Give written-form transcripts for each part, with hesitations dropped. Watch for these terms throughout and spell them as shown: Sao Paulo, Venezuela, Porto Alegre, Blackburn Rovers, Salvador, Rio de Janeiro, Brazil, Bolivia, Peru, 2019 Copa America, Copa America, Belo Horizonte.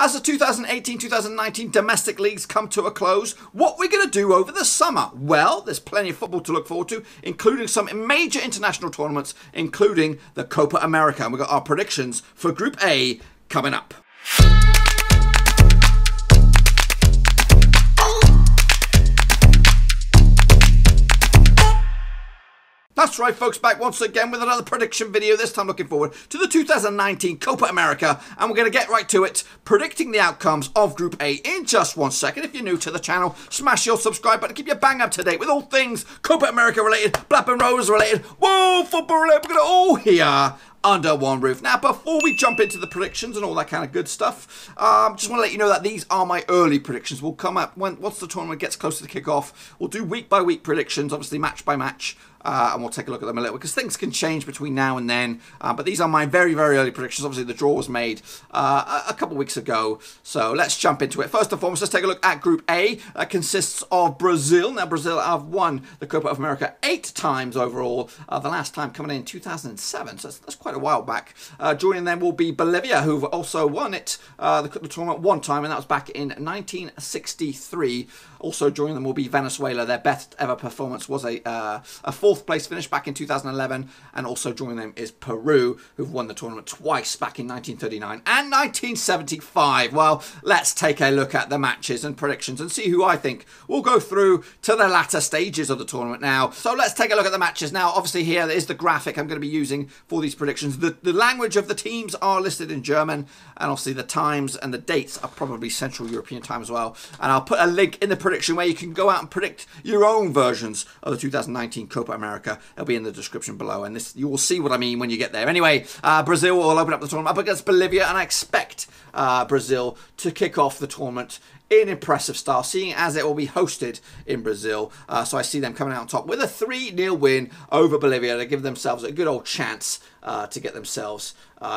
As the 2018-2019 domestic leagues come to a close, what are we going to do over the summer? Well, there's plenty of football to look forward to, including some major international tournaments, including the Copa America. And we've got our predictions for Group A coming up. That's right, folks, back once again with another prediction video, this time looking forward to the 2019 Copa America, and we're going to get right to it, predicting the outcomes of Group A in just one second. If you're new to the channel, smash your subscribe button, keep you bang up to date with all things Copa America related, Black and Rose related, whoa, football related, we're going to all hear under one roof. Now, before we jump into the predictions and all that kind of good stuff, just want to let you know that these are my early predictions. We'll come up once the tournament gets close to the kickoff. We'll do week-by-week predictions, obviously match by match, and we'll take a look at them a little because things can change between now and then. But these are my very, very early predictions. Obviously, the draw was made a couple weeks ago, so let's jump into it. First and foremost, let's take a look at Group A. That consists of Brazil. Now, Brazil have won the Copa of America 8 times overall, the last time coming in 2007, so that's quite a while back. Joining them will be Bolivia, who've also won it, the tournament one time, and that was back in 1963. Also joining them will be Venezuela. Their best ever performance was a 4th place finish back in 2011, and also joining them is Peru, who've won the tournament twice back in 1939 and 1975. Well, let's take a look at the matches and predictions and see who I think will go through to the latter stages of the tournament now. So let's take a look at the matches now. Obviously, here is the graphic I'm going to be using for these predictions. The language of the teams are listed in German, and obviously the times and the dates are probably Central European time as well. And I'll put a link in the prediction where you can go out and predict your own versions of the 2019 Copa America. It'll be in the description below, and this you will see what I mean when you get there. Anyway, Brazil will open up the tournament up against Bolivia, and I expect Brazil to kick off the tournament in impressive style, seeing as it will be hosted in Brazil. So I see them coming out on top with a 3-0 win over Bolivia to give themselves a good old chance to get themselves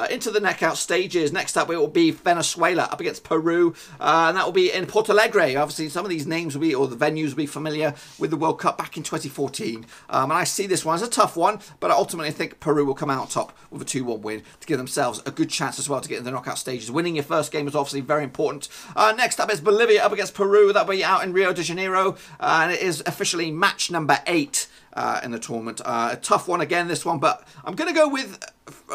into the knockout stages. Next up, it will be Venezuela up against Peru, and that will be in Porto Alegre. Obviously, some of these names will be, or the venues will be familiar with the World Cup back in 2014. And I see this one as a tough one, but I ultimately think Peru will come out on top with a 2-1 win to give themselves a good chance as well to get in the knockout stages. Winning your first game is obviously very important. Next up is Bolivia up against Peru. That'll be out in Rio de Janeiro, and it is officially match number 8. In the tournament. A tough one again, this one, but I'm going to go with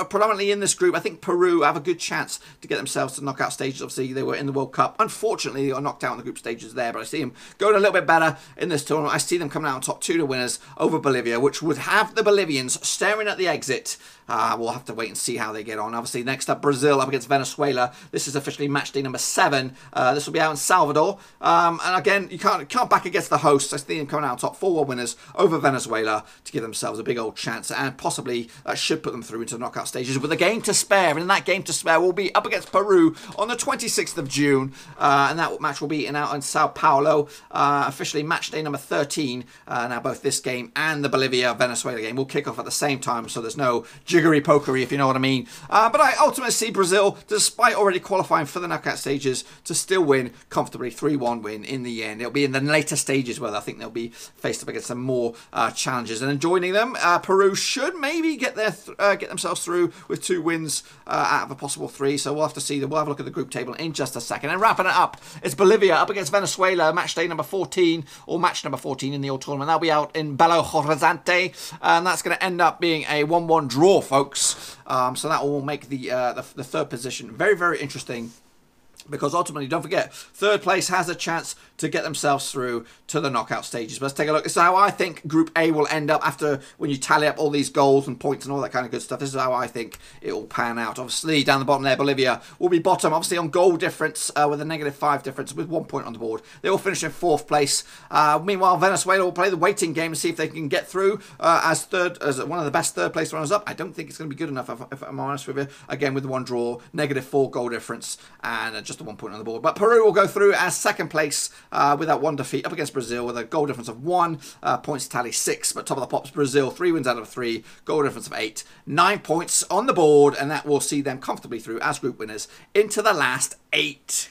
predominantly in this group. I think Peru have a good chance to get themselves to knockout stages. Obviously, they were in the World Cup. Unfortunately, they got knocked out in the group stages there, but I see them going a little bit better in this tournament. I see them coming out on top 2-0 winners over Bolivia, which would have the Bolivians staring at the exit. We'll have to wait and see how they get on. Obviously, next up, Brazil up against Venezuela. This is officially match day number 7. This will be out in Salvador. And again, you can't back against the hosts. I see them coming out on top 4-1 winners over Venezuela to give themselves a big old chance, and possibly that should put them through into the knockout stages with a game to spare. And in that game to spare, we'll be up against Peru on the 26th of June, and that match will be out in Sao Paulo, officially match day number 13. Now, both this game and the Bolivia-Venezuela game will kick off at the same time, so there's no jiggery-pokery, if you know what I mean. But I ultimately see Brazil, despite already qualifying for the knockout stages, to still win comfortably, 3-1 win in the end. It'll be in the later stages where I think they'll be faced up against some more challenges, and joining them, Peru should maybe get themselves through with 2 wins out of a possible 3. So we'll have to see. We'll have a look at the group table in just a second. And wrapping it up, it's Bolivia up against Venezuela, match day number 14, or match number 14 in the old tournament. That'll be out in Belo Horizonte, and that's going to end up being a 1-1 draw, folks. So that will make the third position very, very interesting, because ultimately, don't forget, third place has a chance to get themselves through to the knockout stages. But let's take a look. This is how I think Group A will end up after, when you tally up all these goals and points and all that kind of good stuff. This is how I think it will pan out. Obviously, down the bottom there, Bolivia will be bottom, obviously, on goal difference with a -5 difference with 1 point on the board. They will finish in 4th place. Meanwhile, Venezuela will play the waiting game and see if they can get through as one of the best third place runners up. I don't think it's going to be good enough, if I'm honest with you. Again, with 1 draw, -4 goal difference, and just the 1 point on the board. But Peru will go through as 2nd place with that 1 defeat up against Brazil with a goal difference of 1, points tally 6, but top of the pops, Brazil, 3 wins out of 3, goal difference of 8, 9 points on the board, and that will see them comfortably through as group winners into the last 8.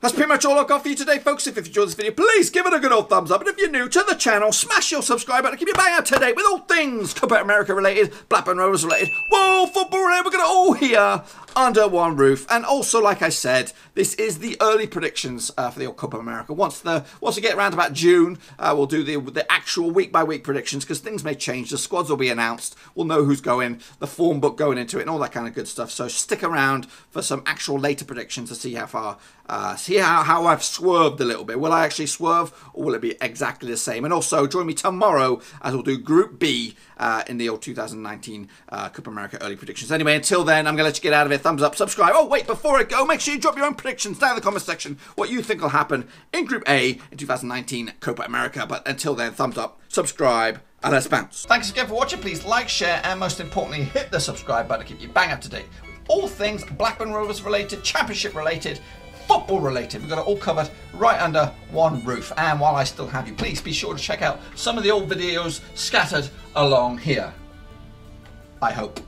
That's pretty much all I've got for you today, folks. If you've enjoyed this video, please give it a good old thumbs up. And if you're new to the channel, smash your subscribe button. Keep your bang up to date with all things Copa America related, Blackburn Rovers related, whoa, football related. We're going to all hear under one roof. And also, like I said, this is the early predictions for the Copa America. Once we get around about June, we'll do the actual week-by-week predictions, because things may change. The squads will be announced. We'll know who's going, the form book going into it, and all that kind of good stuff. So stick around for some actual later predictions to see how far, see how I've swerved a little bit. Will I actually swerve, or will it be exactly the same? And also, join me tomorrow as we'll do Group B in the old 2019 Copa America early predictions. Anyway, until then, I'm going to let you get out of it. Thumbs up, subscribe. Oh, wait, before I go, make sure you drop your own predictions down in the comment section, what you think will happen in Group A in 2019 Copa America. But until then, thumbs up, subscribe, and let's bounce. Thanks again for watching. Please like, share, and most importantly, hit the subscribe button to keep you bang up to date with all things Blackburn Rovers related, championship related, football related. We've got it all covered right under one roof. And while I still have you, please be sure to check out some of the old videos scattered along here. I hope.